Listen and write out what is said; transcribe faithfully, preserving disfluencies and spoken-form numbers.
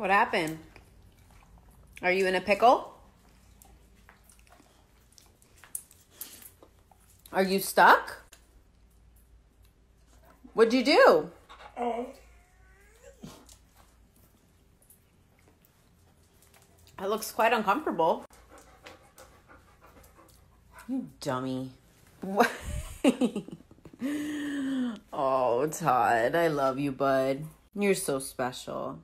What happened? Are you in a pickle? Are you stuck? What'd you do? Oh. That looks quite uncomfortable. You dummy. What? Oh, Todd, I love you, bud. You're so special.